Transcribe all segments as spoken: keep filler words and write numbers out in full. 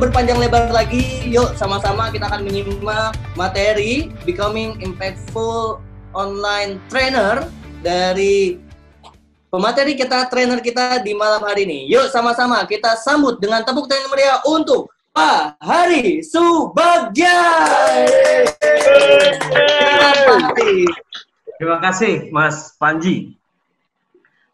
tidak berpanjang lebar lagi, yuk sama-sama kita akan menyimak materi Becoming Impactful Online Trainer dari pemateri kita, trainer kita di malam hari ini. Yuk sama-sama kita sambut dengan tepuk tangan meriah untuk Pak Hari Subagja. Terima kasih Mas Panji.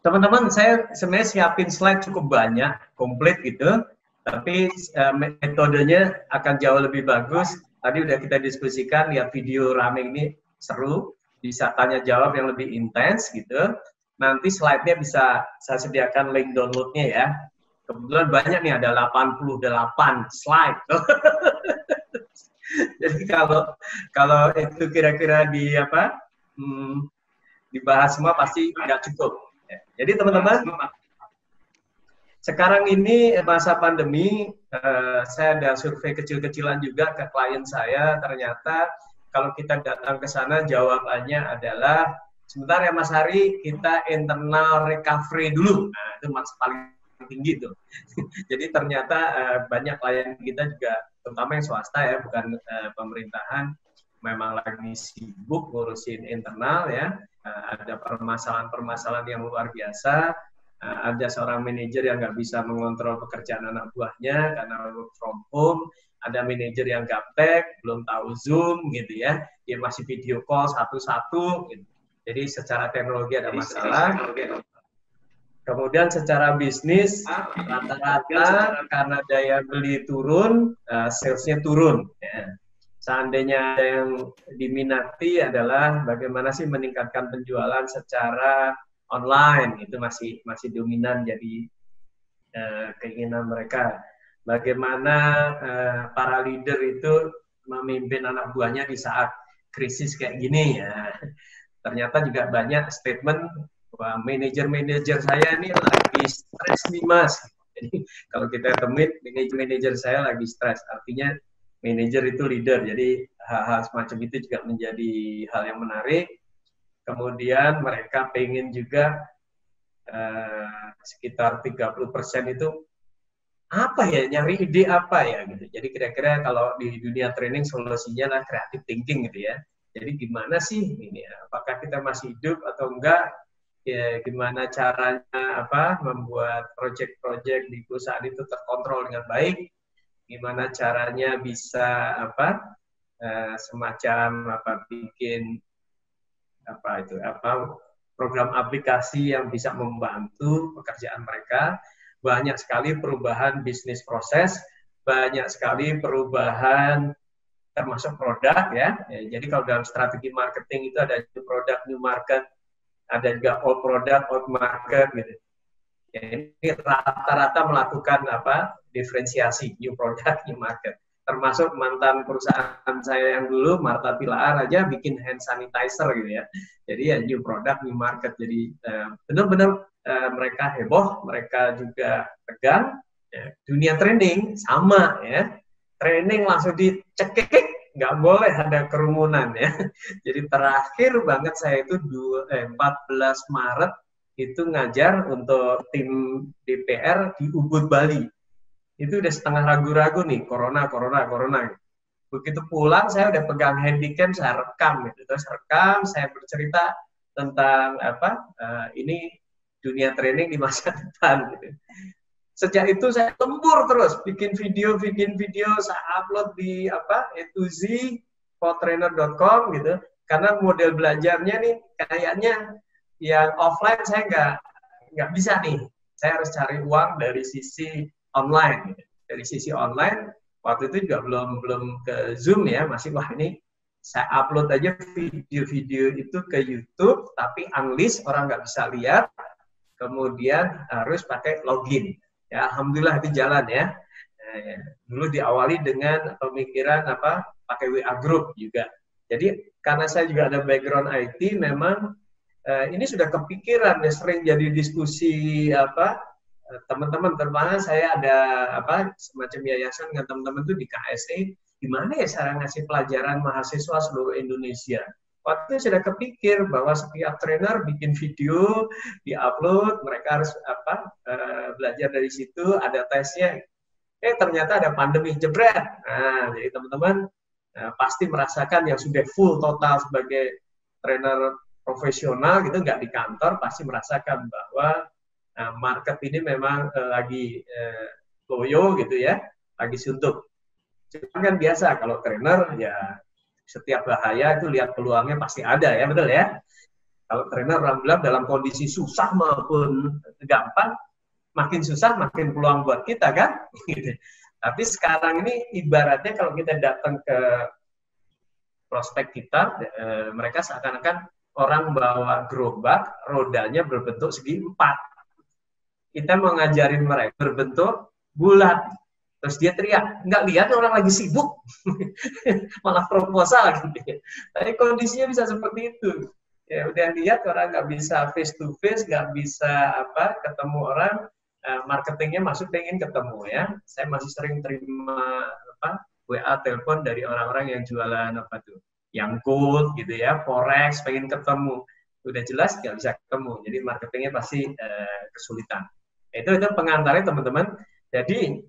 Teman-teman, saya sebenarnya siapin slide cukup banyak, komplit gitu. Tapi uh, metodenya akan jauh lebih bagus. Tadi udah kita diskusikan, lihat video rame ini seru, bisa tanya jawab yang lebih intens gitu. Nanti slide-nya bisa saya sediakan link download-nya ya. Kebetulan banyak nih, ada delapan puluh delapan slide. Jadi kalau kalau itu kira-kira di apa hmm, dibahas semua pasti nggak cukup. Jadi teman-teman, sekarang ini masa pandemi, eh, saya ada survei kecil-kecilan juga ke klien saya, ternyata kalau kita datang ke sana jawabannya adalah, sebentar ya Mas Hari, kita internal recovery dulu. Nah, itu mas paling tinggi tuh. Jadi ternyata eh, banyak klien kita juga, terutama yang swasta ya, bukan eh, pemerintahan, memang lagi sibuk ngurusin internal ya, eh, ada permasalahan-permasalahan yang luar biasa. Uh, ada seorang manajer yang nggak bisa mengontrol pekerjaan anak buahnya karena work from home, ada manajer yang gaptek, belum tahu Zoom gitu ya, dia masih video call satu-satu gitu. Jadi secara teknologi ada masalah. Kemudian secara bisnis rata-rata karena daya beli turun, uh, salesnya turun ya. Seandainya ada yang diminati adalah bagaimana sih meningkatkan penjualan secara online, itu masih masih dominan jadi eh, keinginan mereka. Bagaimana eh, para leader itu memimpin anak buahnya di saat krisis kayak gini ya. Ternyata juga banyak statement bahwa manajer-manajer saya ini lagi stres nih mas. Jadi kalau kita temui manajer-manajer saya lagi stres, artinya manajer itu leader. Jadi hal-hal semacam itu juga menjadi hal yang menarik. Kemudian mereka pengen juga eh, sekitar tiga puluh persen itu apa ya, nyari ide apa ya gitu. Jadi kira-kira kalau di dunia training solusinya lah creative thinking gitu ya. Jadi gimana sih ini, apakah kita masih hidup atau enggak? Ya, gimana caranya apa membuat proyek-proyek di perusahaan itu terkontrol dengan baik? Gimana caranya bisa apa eh, semacam apa bikin apa itu apa program aplikasi yang bisa membantu pekerjaan mereka. Banyak sekali perubahan bisnis proses, banyak sekali perubahan termasuk produk ya. Ya, jadi kalau dalam strategi marketing itu ada new product, new market, ada juga old product, old market gitu. Ya, ini rata-rata melakukan apa diferensiasi new product, new market. Termasuk mantan perusahaan saya yang dulu, Martha Pilar aja bikin hand sanitizer gitu ya. Jadi ya new product, new market. Jadi eh, benar-benar eh, mereka heboh, mereka juga tegang. Ya, dunia training sama ya. Training langsung dicekik, nggak boleh ada kerumunan ya. Jadi terakhir banget saya itu empat belas Maret itu ngajar untuk tim D P R di Ubud, Bali. Itu udah setengah ragu-ragu nih, corona, corona, corona. Begitu pulang, saya udah pegang handycam, saya rekam. Gitu. Terus rekam, saya bercerita tentang apa, uh, ini dunia training di masa depan. Gitu. Sejak itu saya tempur terus, bikin video, bikin video, saya upload di apa, A to Z potrainer dot com gitu. Karena model belajarnya nih, kayaknya yang offline saya nggak nggak bisa nih. Saya harus cari uang dari sisi online, dari sisi online waktu itu juga belum belum ke Zoom ya, masih wah ini saya upload aja video-video itu ke YouTube tapi unlist, orang nggak bisa lihat, kemudian harus pakai login ya. Alhamdulillah itu jalan ya. Nah, ya. Dulu diawali dengan pemikiran apa pakai W A group juga, jadi karena saya juga ada background I T memang eh, ini sudah kepikiran ya, sering jadi diskusi apa teman-teman, terutama saya ada apa semacam yayasan dengan teman-teman tuh di K S E, gimana ya cara ngasih pelajaran mahasiswa seluruh Indonesia. Waktu itu sudah kepikir bahwa setiap trainer bikin video, diupload, mereka harus apa belajar dari situ, ada tesnya. eh ternyata ada pandemi jebret. Nah, jadi teman-teman nah, pasti merasakan yang sudah full total sebagai trainer profesional gitu, nggak di kantor, pasti merasakan bahwa nah, market ini memang eh, lagi eh, loyo gitu ya, lagi suntuk. Cuma kan biasa kalau trainer ya setiap bahaya itu lihat peluangnya pasti ada ya, betul ya. Kalau trainer alhamdulillah dalam kondisi susah maupun gampang, makin susah makin peluang buat kita kan. Tapi sekarang ini ibaratnya kalau kita datang ke prospek kita, e, mereka seakan-akan orang bawa gerobak, rodanya berbentuk segi empat. Kita mengajarin mereka berbentuk bulat. Terus dia teriak, nggak lihat orang lagi sibuk, malah proposal gitu. Tapi kondisinya bisa seperti itu. Ya, udah lihat orang nggak bisa face to face, nggak bisa apa ketemu orang, eh, marketingnya masuk pengen ketemu ya. Saya masih sering terima apa W A telepon dari orang-orang yang jualan apa tuh, yang good gitu ya, forex pengen ketemu, udah jelas nggak bisa ketemu, jadi marketingnya pasti eh, kesulitan. Itu itu pengantarnya teman-teman. Jadi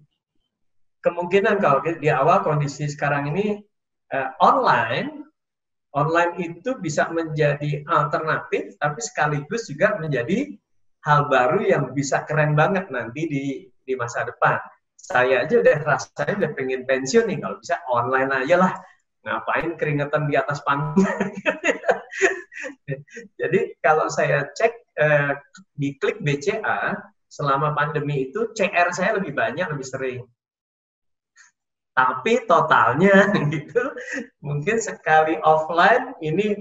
kemungkinan kalau di awal kondisi sekarang ini eh, online. Online itu bisa menjadi alternatif, tapi sekaligus juga menjadi hal baru yang bisa keren banget nanti di, di masa depan. Saya aja udah rasanya udah pengen pensiun nih, kalau bisa online aja lah. Ngapain keringetan di atas panggung. Jadi kalau saya cek eh, di klik B C A, selama pandemi itu C R saya lebih banyak, lebih sering. Tapi totalnya gitu mungkin sekali offline ini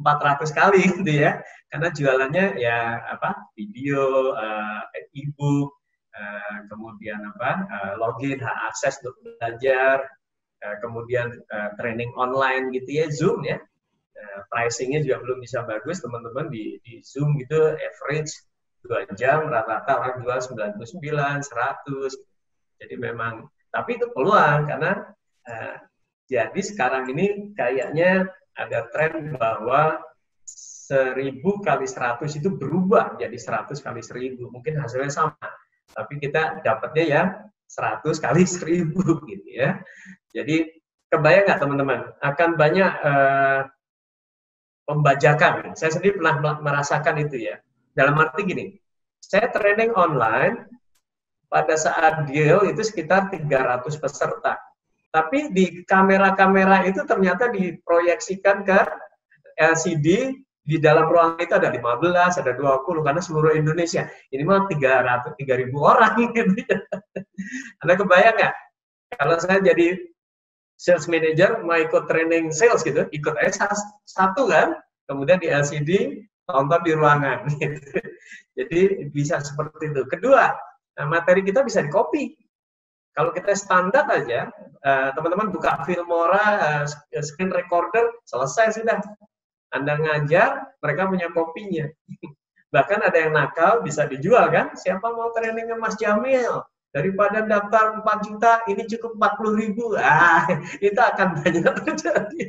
empat ratus kali gitu ya, karena jualannya ya apa video, uh, e-book, uh, kemudian apa uh, login, hak akses untuk belajar, uh, kemudian uh, training online gitu ya, Zoom ya, uh, pricingnya juga belum bisa bagus teman-teman di, di Zoom gitu, average dua jam rata-rata orang jual sembilan puluh sembilan, seratus, jadi memang. Tapi itu peluang karena eh, jadi sekarang ini kayaknya ada tren bahwa seribu kali seratus itu berubah jadi seratus kali seribu. Mungkin hasilnya sama, tapi kita dapatnya ya seratus kali seribu gitu ya. Jadi kebayang nggak teman-teman akan banyak eh, pembajakan. Saya sendiri pernah merasakan itu ya. Dalam arti gini, saya training online. Pada saat deal itu sekitar tiga ratus peserta. Tapi di kamera-kamera itu ternyata diproyeksikan ke L C D, di dalam ruang itu ada lima belas, ada dua puluh, karena seluruh Indonesia. Ini mah tiga ratus, tiga ribu orang gitu ya. Anda kebayang nggak? Kalau saya jadi sales manager, mau ikut training sales gitu, ikut aja satu kan, kemudian di L C D, tonton di ruangan. Gitu. Jadi bisa seperti itu. Kedua, nah, materi kita bisa di-copy. Kalau kita standar aja, teman-teman uh, buka Filmora, uh, screen recorder, selesai sudah. Anda ngajar, mereka punya kopinya. Bahkan ada yang nakal, bisa dijual kan? Siapa mau trainingnya Mas Jamil? Daripada daftar empat juta, ini cukup empat puluh ribu. Ah, itu akan banyak terjadi.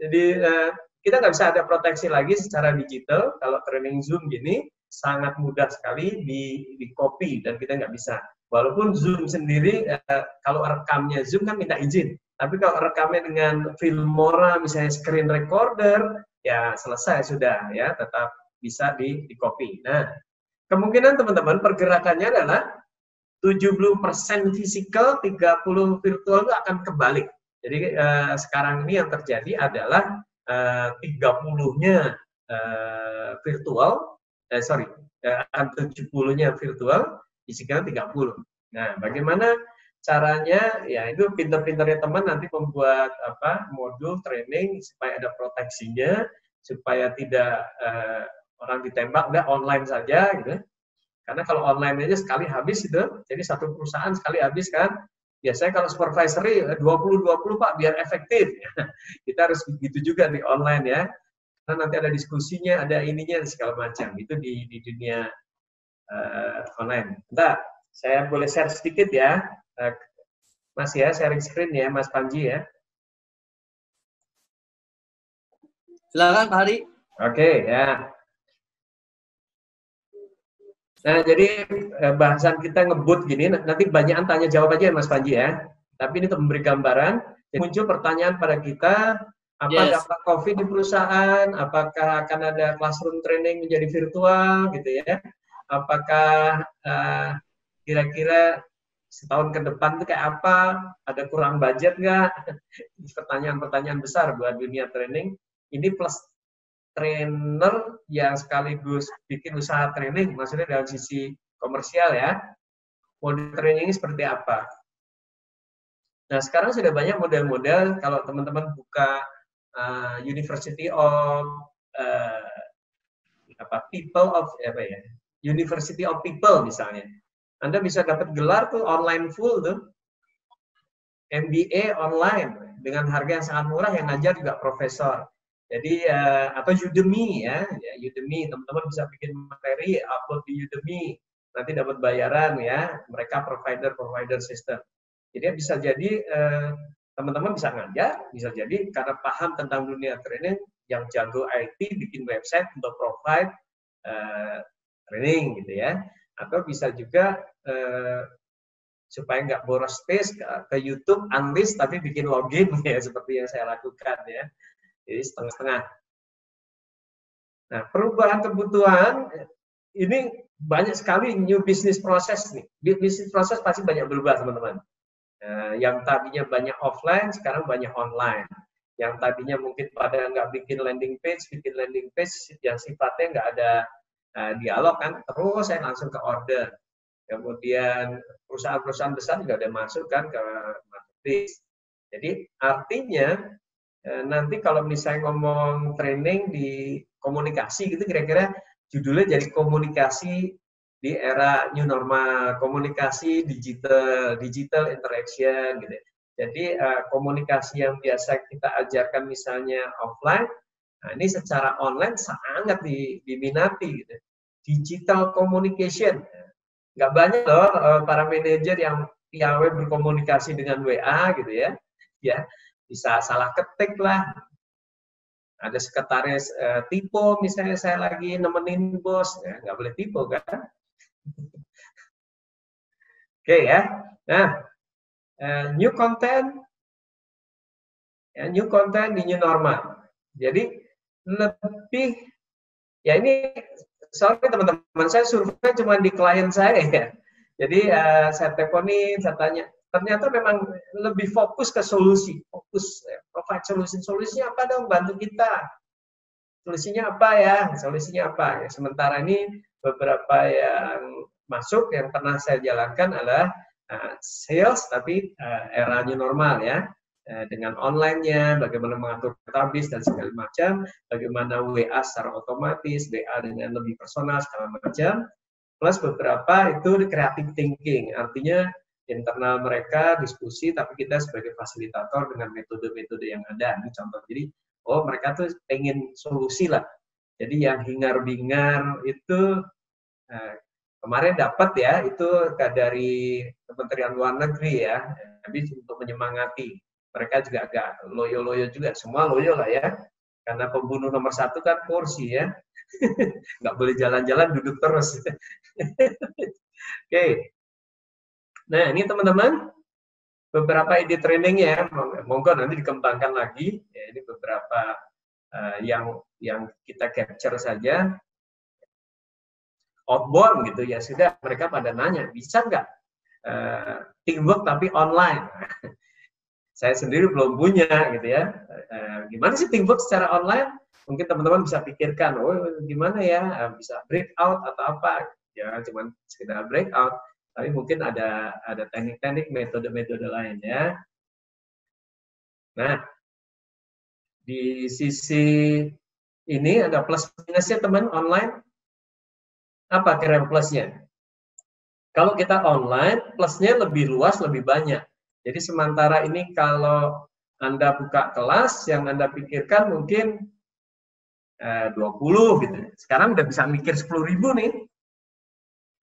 Jadi, uh, kita nggak bisa ada proteksi lagi secara digital. Kalau training Zoom gini, sangat mudah sekali di, di copy dan kita nggak bisa. Walaupun Zoom sendiri, eh, kalau rekamnya Zoom kan minta izin. Tapi kalau rekamnya dengan Filmora, misalnya screen recorder, ya selesai sudah ya, tetap bisa di, di copy. Nah, kemungkinan teman-teman pergerakannya adalah tujuh puluh persen fisikal, tiga puluh persen virtual itu akan kebalik. Jadi eh, sekarang ini yang terjadi adalah eh, tiga puluh-nya eh, virtual, Eh, sorry, tujuh puluh-nya virtual, fisikal tiga puluh. Nah, bagaimana caranya? Ya, itu pinter-pinternya teman nanti membuat apa modul training supaya ada proteksinya, supaya tidak eh, orang ditembak, udah online saja, gitu. Karena kalau online aja sekali habis itu, jadi satu perusahaan sekali habis kan. Biasanya kalau supervisory dua puluh dua puluh Pak, biar efektif. Kita harus begitu juga di online ya. Nanti ada diskusinya, ada ininya, segala macam. Itu di, di dunia uh, online. Bentar, saya boleh share sedikit ya. Uh, mas ya, sharing screen ya, Mas Panji ya. Silakan Pak Hari. Oke, okay, ya. Nah, jadi bahasan kita ngebut gini, nanti banyakan tanya jawab aja ya Mas Panji ya. Tapi ini untuk memberi gambaran, muncul pertanyaan pada kita, apa yes. dampak COVID di perusahaan, apakah akan ada classroom training menjadi virtual gitu ya, apakah kira-kira uh, setahun ke depan itu kayak apa, ada kurang budget nggak? Pertanyaan-pertanyaan besar buat dunia training, ini plus trainer yang sekaligus bikin usaha training, maksudnya dalam sisi komersial ya, model training ini seperti apa. Nah sekarang sudah banyak model-model, kalau teman-teman buka uh, University of uh, apa, People of apa ya, University of People misalnya, Anda bisa dapat gelar tuh online full tuh, M B A online dengan harga yang sangat murah, yang ngajar juga profesor. Jadi, uh, atau Udemy ya, ya Udemy, teman-teman bisa bikin materi, upload di Udemy, nanti dapat bayaran ya, mereka provider-provider sistem. Jadi bisa jadi teman-teman uh, bisa ngajar, bisa jadi karena paham tentang dunia training, yang jago I T bikin website untuk provide uh, training gitu ya. Atau bisa juga uh, supaya nggak boros space ke, ke YouTube, unlist tapi bikin login ya, seperti yang saya lakukan ya. Jadi setengah-setengah. Nah, perubahan kebutuhan ini banyak sekali new business process nih. Business process pasti banyak berubah, teman-teman. Nah, yang tadinya banyak offline, sekarang banyak online. Yang tadinya mungkin pada nggak bikin landing page, bikin landing page yang sifatnya nggak ada uh, dialog kan, terus saya langsung ke order. Kemudian perusahaan-perusahaan besar juga ada masuk kan ke marketing. Jadi artinya nanti kalau misalnya ngomong training di komunikasi gitu, kira-kira judulnya jadi komunikasi di era new normal, komunikasi digital, digital interaction gitu. Jadi komunikasi yang biasa kita ajarkan misalnya offline, nah ini secara online sangat diminati gitu. Digital communication, nggak banyak loh para manajer yang piawe berkomunikasi dengan W A gitu ya, ya. Bisa salah ketik lah, ada sekretaris e, tipe misalnya saya lagi nemenin bos, ya, nggak boleh tipe kan? Oke okay, ya, nah e, new content, ya, new content di new normal. Jadi lebih, ya ini sorry teman-teman, saya survei cuma di klien saya ya. Jadi e, saya teleponin, saya tanya. Ternyata memang lebih fokus ke solusi, fokus provide solusi. Solusinya apa dong, bantu kita. Solusinya apa ya? Solusinya apa? Ya, sementara ini beberapa yang masuk yang pernah saya jalankan adalah uh, sales, tapi uh, era new normal ya, uh, dengan onlinenya, bagaimana mengatur database dan segala macam, bagaimana W A secara otomatis, W A dengan lebih personal segala macam. Plus beberapa itu creative thinking, artinya internal mereka diskusi, tapi kita sebagai fasilitator dengan metode-metode yang ada. Ini contoh, jadi oh mereka tuh pengen solusi lah. Jadi yang hingar-bingar itu eh, kemarin dapat ya, itu dari Kementerian Luar Negeri ya, tapi untuk menyemangati. Mereka juga agak loyo-loyo juga, semua loyo lah ya, karena pembunuh nomor satu kan kursi ya, nggak boleh jalan-jalan duduk terus. Oke. Okay. Nah, ini teman-teman, beberapa ide training ya, monggo nanti dikembangkan lagi. Ya, ini beberapa uh, yang yang kita capture saja. Outbound gitu, ya sudah, mereka pada nanya, bisa nggak uh, teamwork tapi online? Saya sendiri belum punya gitu ya. Uh, gimana sih teamwork secara online? Mungkin teman-teman bisa pikirkan, oh gimana ya, bisa breakout atau apa? Jangan cuma sekedar breakout. Tapi mungkin ada ada teknik-teknik, metode-metode lain ya. Nah, di sisi ini ada plus minusnya teman online. Apa kira-kira plusnya? Kalau kita online, plusnya lebih luas, lebih banyak. Jadi sementara ini kalau Anda buka kelas, yang Anda pikirkan mungkin eh, dua puluh gitu. Sekarang udah bisa mikir sepuluh ribu nih.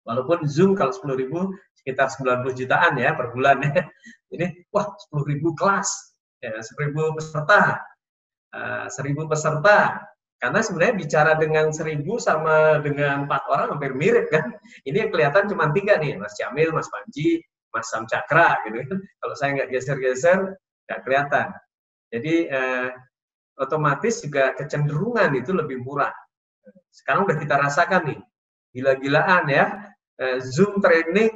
Walaupun Zoom kalau sepuluh ribu sekitar sembilan puluh jutaan ya per bulan ya. Ini wah sepuluh ribu kelas, ya, sepuluh ribu peserta, uh, seribu peserta, Karena sebenarnya bicara dengan seribu sama dengan empat orang hampir mirip kan. Ini yang kelihatan cuma tiga nih, Mas Jamil, Mas Panji, Mas Sam Cakra gitu kan. Kalau saya nggak geser-geser, nggak kelihatan. Jadi eh, otomatis juga kecenderungan itu lebih murah. Sekarang udah kita rasakan nih, gila-gilaan ya. Eh, Zoom training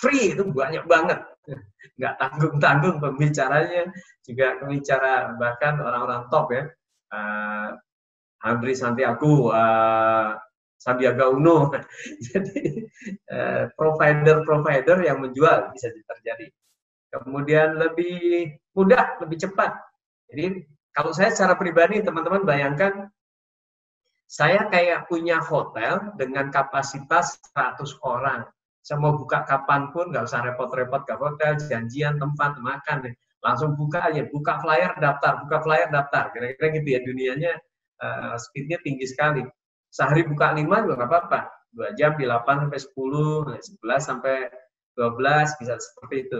free itu banyak banget. Nggak tanggung-tanggung pembicaranya, juga pembicara bahkan orang-orang top ya. Eh, Andri Santiago, uh, Sandiaga Uno, jadi provider-provider uh, yang menjual bisa terjadi. Kemudian lebih mudah, lebih cepat. Jadi kalau saya secara pribadi, teman-teman bayangkan, saya kayak punya hotel dengan kapasitas seratus orang. Saya mau buka kapanpun, nggak usah repot-repot ke hotel, janjian tempat makan, langsung buka aja, buka flyer daftar, buka flyer daftar. Kira-kira gitu ya dunianya. Uh, speednya tinggi sekali. Sehari buka lima juga nggak apa-apa. Dua jam di delapan sampai sepuluh, sebelas sampai dua belas bisa seperti itu.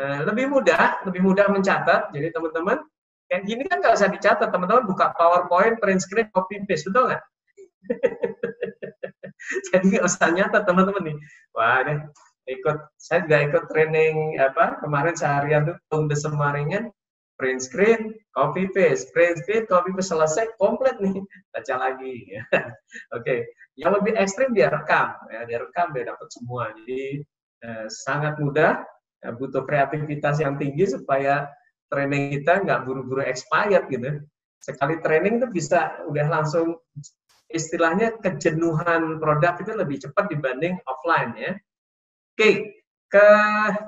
Uh, lebih mudah, lebih mudah mencatat. Jadi teman-teman, kayak gini kan nggak usah dicatat. Teman-teman buka PowerPoint, print screen, copy paste, betul nggak? Jadi nggak usah nyatat teman-teman nih. Wah, deh, ikut. Saya juga ikut training apa kemarin seharian tuh tunggu semaringan. Print screen, copy paste, print screen, copy paste, selesai, komplit nih, baca lagi. Oke, okay. Yang lebih ekstrim dia rekam, ya, dia rekam dia dapat semua. Jadi eh, sangat mudah, eh, butuh kreativitas yang tinggi supaya training kita nggak buru-buru expired gitu. Sekali training itu bisa udah langsung istilahnya kejenuhan produk itu lebih cepat dibanding offline ya. Oke, okay. Ke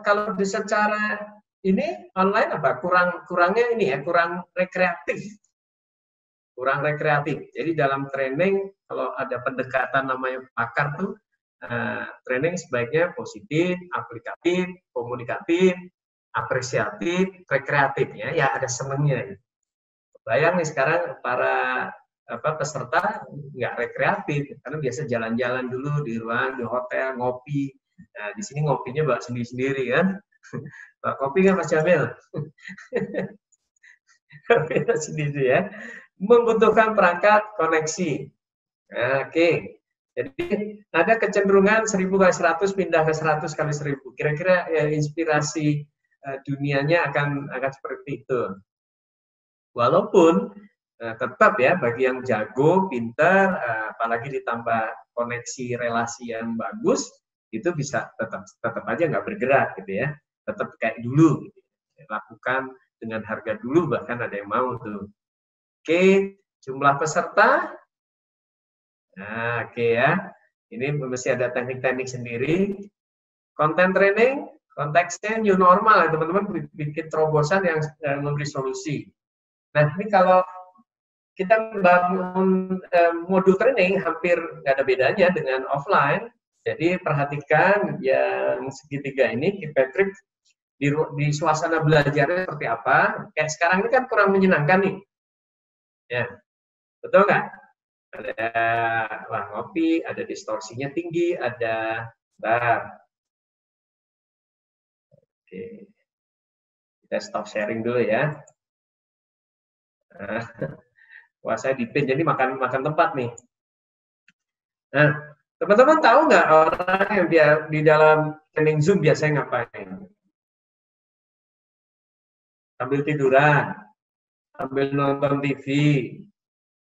kalau secara ini online apa? Kurang kurangnya ini ya, kurang rekreatif. Kurang rekreatif. Jadi dalam training, kalau ada pendekatan namanya pakar tuh, eh, training sebaiknya positif, aplikatif, komunikatif, apresiatif, rekreatif. Ya, ya ada senangnya. Bayang nih sekarang para apa, peserta nggak rekreatif, karena biasa jalan-jalan dulu di ruang, di hotel, ngopi. Nah, di sini ngopinya bawa sendiri-sendiri kan. Pak kopi kan Mas Jamil? Sendiri ya. Membutuhkan perangkat koneksi. Nah, oke. Okay. Jadi ada kecenderungan seribu kali seratus pindah ke seratus kali seribu. Kira-kira ya, inspirasi uh, dunianya akan akan seperti itu. Walaupun uh, tetap ya bagi yang jago, pintar, uh, apalagi ditambah koneksi relasi yang bagus, itu bisa tetap tetap aja nggak bergerak gitu ya. Tetap kayak dulu, gitu. Lakukan dengan harga dulu, bahkan ada yang mau tuh. Oke, jumlah peserta, nah, oke ya, ini mesti ada teknik-teknik sendiri. Konten training, konteksnya new normal ya teman-teman, bikin terobosan yang memberi solusi. Nah ini kalau kita bangun modul training hampir nggak ada bedanya dengan offline. Jadi perhatikan yang segitiga ini, Patrick, di, di suasana belajarnya seperti apa. Kayak sekarang ini kan kurang menyenangkan nih. Ya, betul nggak? Ada wah, ngopi, ada distorsinya tinggi, ada bar. Oke, kita stop sharing dulu ya. Nah, wah, saya dipin, jadi makan makan tempat nih. Nah. Teman-teman tahu nggak orang yang dia, di dalam training Zoom biasanya ngapain? Sambil tiduran, sambil nonton T V,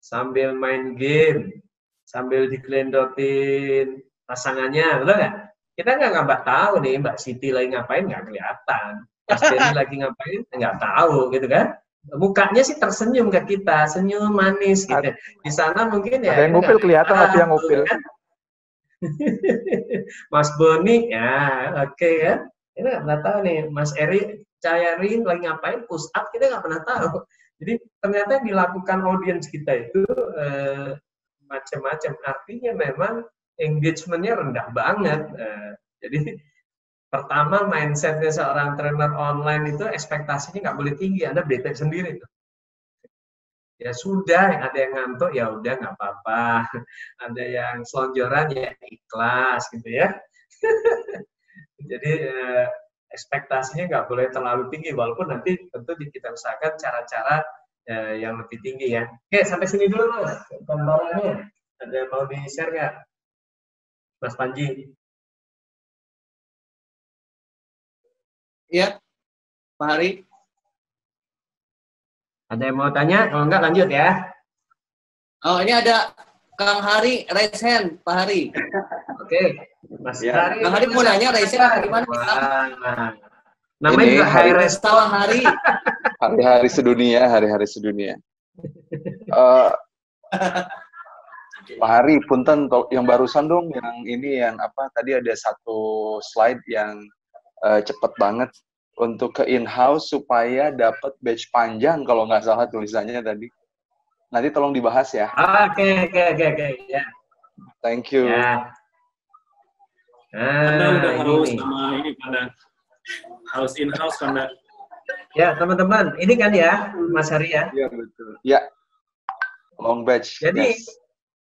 sambil main game, sambil dikelendotin pasangannya, betul nggak? Kita nggak nggak tahu nih Mbak Siti lagi ngapain, nggak kelihatan. Mas Eri lagi ngapain, nggak tahu gitu kan? Mukanya sih tersenyum ke kita, senyum manis gitu. Di sana mungkin ya. Ada yang ngupil kelihatan, ada yang ngupil. Kan? Mas Boni, ya oke okay, ya, kita nggak pernah tahu nih, Mas Eri, Cayarin lagi ngapain, push up, kita nggak pernah tahu. Jadi ternyata dilakukan audiens kita itu eh, macam-macam, artinya memang engagementnya rendah banget. Eh, jadi pertama mindsetnya seorang trainer online itu ekspektasinya nggak boleh tinggi, Anda bete sendiri tuh. Ya sudah, ada yang ngantuk ya udah nggak apa-apa, ada yang selonjoran ya ikhlas gitu ya. Jadi eh, ekspektasinya nggak boleh terlalu tinggi, walaupun nanti tentu kita usahakan cara-cara eh, yang lebih tinggi ya. Oke, sampai sini dulu Mas gambarannya. Ada yang mau di-share nggak, Mas Panji? Iya, Pak Hari. Ada yang mau tanya? Kalau enggak lanjut ya. Oh, ini ada Kang Hari, raise hand, Pak Hari. Oke, Mas ya. Hari. Kang Hari mau nanya raise hand gimana? Nah, namanya ini juga Hari Resta Hari. Hari-hari sedunia, hari-hari sedunia. Uh, Pak Hari, punten yang barusan dong, yang ini yang apa? Tadi ada satu slide yang uh, cepet banget. Untuk ke in-house supaya dapat batch panjang kalau nggak salah tulisannya tadi. Nanti tolong dibahas ya. Oke, oke, oke, oke. Thank you. Ya. Anda ah, udah haus sama ini pada haus in-house karena. Ya teman-teman, ini kan ya Mas Hari ya. Iya betul. Ya. Long batch. Jadi yes.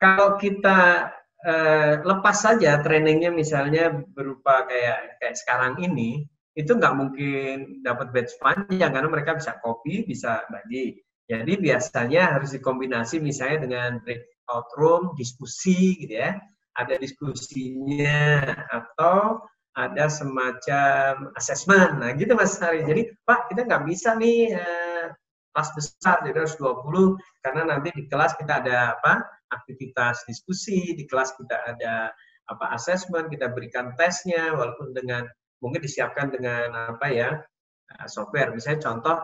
Kalau kita uh, lepas saja trainingnya misalnya berupa kayak kayak sekarang ini. Itu nggak mungkin dapat batch panjang karena mereka bisa copy, bisa bagi. Jadi biasanya harus dikombinasi misalnya dengan breakout room, diskusi gitu ya. Ada diskusinya atau ada semacam assessment. Nah gitu Mas Hari. Jadi Pak, kita nggak bisa nih eh, kelas besar jadi harus dua puluh karena nanti di kelas kita ada apa? Aktivitas diskusi, di kelas kita ada apa? Assessment, kita berikan tesnya walaupun dengan mungkin disiapkan dengan apa ya software. Misalnya contoh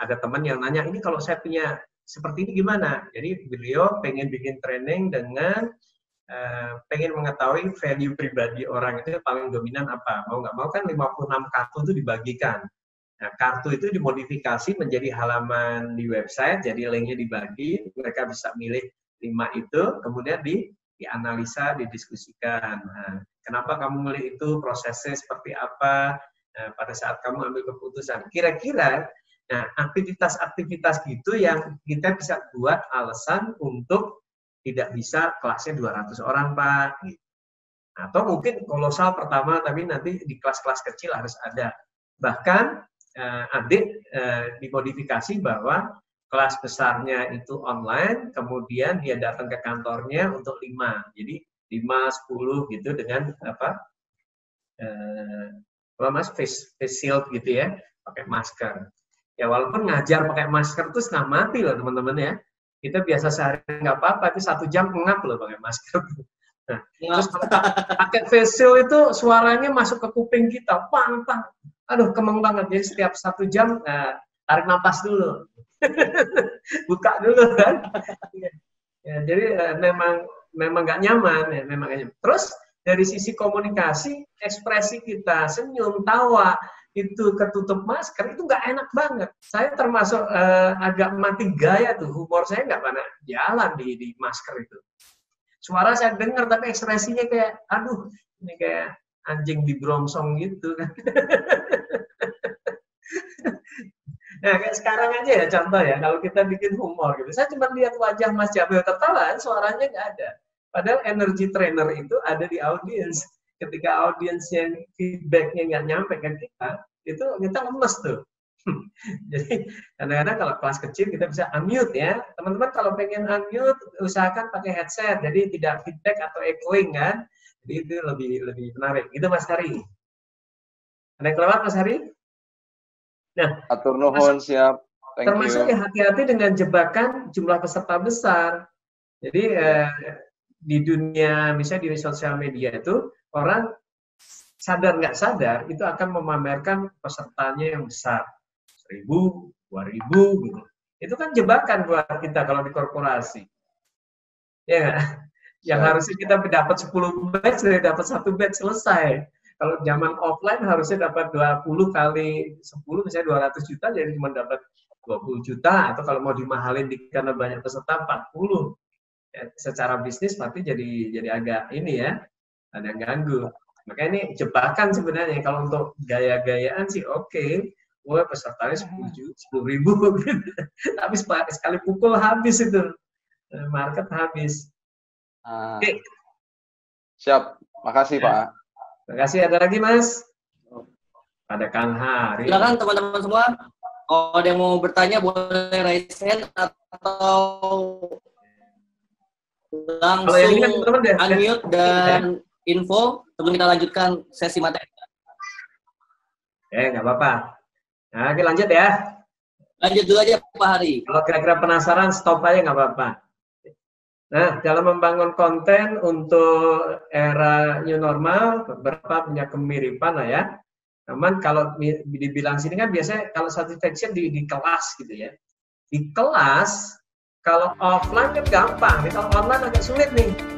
ada teman yang nanya, ini kalau saya punya seperti ini gimana? Jadi beliau pengen bikin training dengan pengen mengetahui value pribadi orang itu paling dominan apa. Mau nggak mau kan lima puluh enam kartu itu dibagikan. Nah, kartu itu dimodifikasi menjadi halaman di website, jadi linknya dibagi, mereka bisa milih lima itu, kemudian di dianalisa, didiskusikan. Nah, kenapa kamu milih itu, prosesnya seperti apa, nah, pada saat kamu ambil keputusan. Kira-kira nah, aktivitas-aktivitas gitu yang kita bisa buat alasan untuk tidak bisa kelasnya dua ratus orang, Pak. Atau mungkin kolosal pertama, tapi nanti di kelas-kelas kecil harus ada. Bahkan eh, adik eh, dimodifikasi bahwa kelas besarnya itu online, kemudian dia datang ke kantornya untuk lima. Jadi lima, sepuluh gitu dengan apa, eh, apa mas face, face shield gitu ya, pakai masker. Ya walaupun ngajar pakai masker itu setengah mati loh teman-teman ya. Kita biasa sehari nggak apa-apa, itu satu jam ngap loh pakai masker. Nah, terus pakai face shield itu suaranya masuk ke kuping kita, pang-pang. Aduh kemeng banget, jadi setiap satu jam nah, tarik nafas dulu. Buka dulu kan. Ya, jadi eh, memang memang nggak nyaman ya, memang nggak nyaman. Terus dari sisi komunikasi, ekspresi kita, senyum, tawa itu ketutup masker itu nggak enak banget. Saya termasuk eh, agak mati gaya tuh, humor saya nggak pernah jalan di, di masker itu. Suara saya dengar tapi ekspresinya kayak, aduh, ini kayak anjing di bromsong gitu kan. Nah kayak sekarang aja ya contoh ya, kalau kita bikin humor gitu, saya cuma lihat wajah Mas Jamil tertawa, suaranya nggak ada. Padahal energi trainer itu ada di audiens. Ketika audiens yang feedbacknya nggak nyampe ke kita, itu kita lemes tuh. Jadi kadang-kadang kalau kelas kecil kita bisa unmute ya, teman-teman kalau pengen unmute usahakan pakai headset, jadi tidak feedback atau echoing kan. Jadi itu lebih lebih menarik. Gitu Mas Hari. Ada yang kelewat Mas Hari? Nah, atur nuhun, siap. Thank termasuk you. Ya hati-hati dengan jebakan jumlah peserta besar. Jadi eh, di dunia, misalnya di sosial media itu, orang sadar nggak sadar, itu akan memamerkan pesertanya yang besar. Seribu, dua ribu, gitu. Itu kan jebakan buat kita kalau di korporasi. Ya, yang ya. Harusnya kita dapat sepuluh batch, dari dapat satu batch selesai. Kalau zaman offline harusnya dapat dua puluh kali sepuluh, misalnya dua ratus juta, jadi cuma dapat dua puluh juta. Atau kalau mau dimahalin karena banyak peserta, empat puluh. Ya, secara bisnis pasti jadi jadi agak ini ya, ada ganggu. Makanya ini jebakan sebenarnya. Kalau untuk gaya-gayaan sih oke. Okay. Wah pesertanya sepuluh ribu. Tapi sekali pukul habis itu. Market habis. Uh, okay. Siap. Makasih ya. Pak. Terima kasih, ada lagi Mas? Ada Kang Hari. Silakan teman-teman semua. Kalau ada yang mau bertanya boleh raise hand atau langsung ini kan, teman-teman, ya? Unmute dan info sebelum kita lanjutkan sesi materi. Eh, nggak apa-apa. Nah, oke, lanjut ya. Lanjut dulu aja Pak Hari. Kalau kira-kira penasaran stop aja nggak apa-apa. Nah, dalam membangun konten untuk era new normal, beberapa punya kemiripan lah ya. Namun kalau dibilang sini kan biasanya kalau satisfaction di, di kelas gitu ya. Di kelas, kalau offline kan gampang, tapi kalau online agak sulit nih.